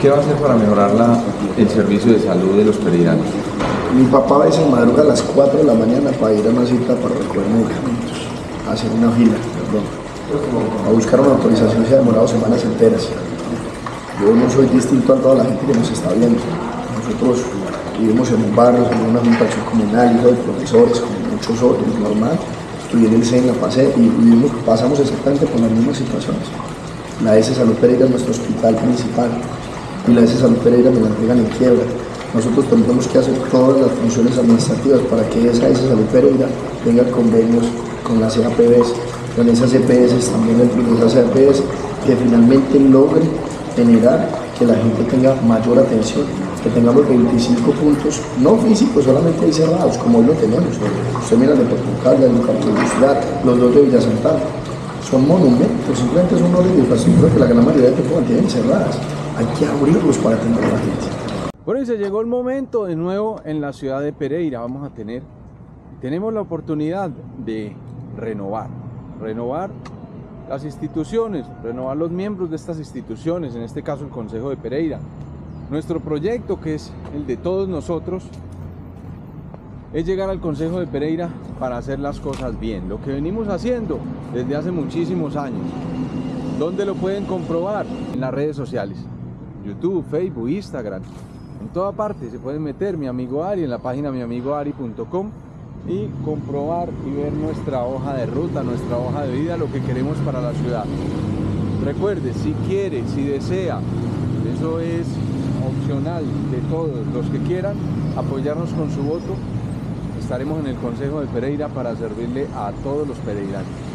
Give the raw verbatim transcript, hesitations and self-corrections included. ¿Qué va a hacer para mejorar la, el servicio de salud de los pereiranos? Mi papá a veces madruga a las cuatro de la mañana para ir a una cita para recoger medicamentos, a hacer una fila, perdón, a buscar una autorización, se ha demorado semanas enteras. Yo no soy distinto a toda la gente que nos está viendo. Nosotros vivimos en un barrio, en una juntación comunal, hijos de profesores, con muchos otros, normal. Estudié en el C E N, la pasé y vivimos, pasamos exactamente por las mismas situaciones. La E S E Salud Pereira es nuestro hospital principal y la E S E Salud Pereira me la entregan en quiebra. Nosotros tendremos que hacer todas las funciones administrativas para que esa E S E Salud Pereira tenga convenios con las C A P Vs, con esas E P S, también dentro de esas E P S, que finalmente logren generar que la gente tenga mayor atención, que tengamos veinticinco puntos, no físicos, solamente ahí cerrados, como hoy lo tenemos. Usted mira el de Portugal, el de Capital, los dos de Villa Santana, son monumentos, simplemente son una infraestructura que la gran mayoría de tiempo mantienen cerradas. Hay que abrirlos para atender a la gente. Bueno, y se llegó el momento de nuevo en la ciudad de Pereira. Vamos a tener, tenemos la oportunidad de renovar, renovar las instituciones, renovar los miembros de estas instituciones, en este caso el Consejo de Pereira. Nuestro proyecto, que es el de todos nosotros, es llegar al Consejo de Pereira para hacer las cosas bien, lo que venimos haciendo desde hace muchísimos años. ¿Dónde lo pueden comprobar? En las redes sociales, YouTube, Facebook, Instagram, en toda parte se pueden meter Mi Amigo Ari, en la página mi amigo ari punto com, y comprobar y ver nuestra hoja de ruta, nuestra hoja de vida, lo que queremos para la ciudad. Recuerde, si quiere, si desea, eso es opcional de todos los que quieran apoyarnos con su voto, estaremos en el Consejo de Pereira para servirle a todos los pereiranos.